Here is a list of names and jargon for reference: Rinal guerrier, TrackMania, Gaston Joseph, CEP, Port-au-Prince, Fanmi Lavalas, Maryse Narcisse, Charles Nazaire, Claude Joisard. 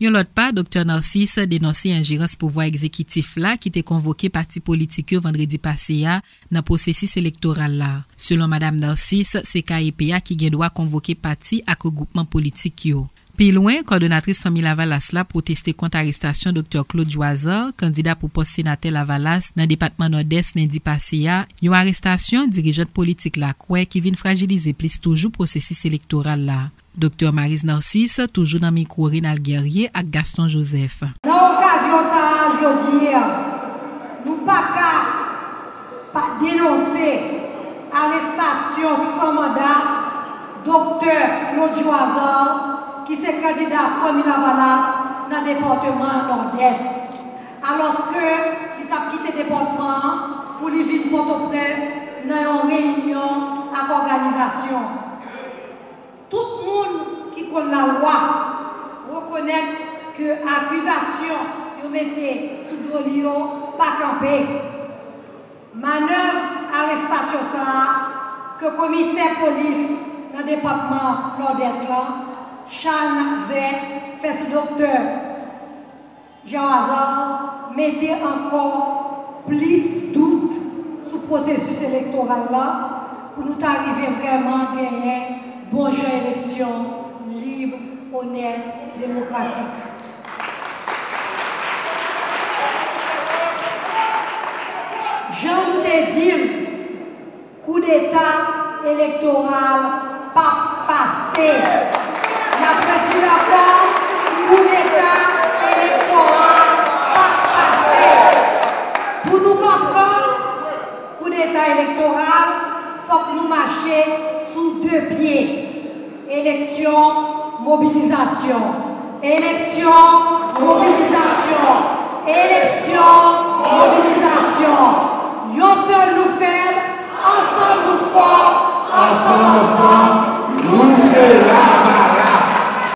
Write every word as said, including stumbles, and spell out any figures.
Yon l'autre pas, docteur Narcisse dénoncé ingérence pouvoir exécutif là qui était convoqué parti politique vendredi passé à dans processus électoral là. Selon madame Narcisse, c'est C E P qui gen droit convoquer parti à regroupement politique yo. Puis loin, coordonnatrice Fanmi Lavalas la protesté contre l'arrestation docteur Claude Joisard, candidat pour poste sénateur Lavalas dans le département nord-est lundi passé à une arrestation dirigeante politique la quoi qui vient fragiliser plus toujours processus électoral là. Docteur Maryse Narcisse, toujours dans le micro Rinal guerrier avec Gaston Joseph. Dans l'occasion ça, je dis, nous ne pouvons pas dénoncer l'arrestation sans mandat docteur Claude Joisard, qui est candidat Fanmi Lavalas dans le département nord-est. Alors que il a quitté le département pour les villes Port-au-Prince dans une réunion avec l'organisation. Tout le monde qui connaît la loi reconnaît que l'accusation de mettre sous Dolio pas campé. Manœuvre, arrestation ça, que le commissaire police dans le département nord-est là, Charles Nazaire, fait ce docteur Joisard, mettait encore plus de doute sur le processus électoral là pour nous arriver vraiment à gagner une bonne élection libre, honnête, démocratique. Je vous ai dit, coup d'état électoral pas passé. La petite rapport, pour l'état électoral pas passé. Pour nous comprendre, pour l'état électoral, il faut que nous marchions sous deux pieds. Élection, mobilisation. Élection, mobilisation. Élection, mobilisation. Nous seuls nous faibles, ensemble nous forts, ensemble.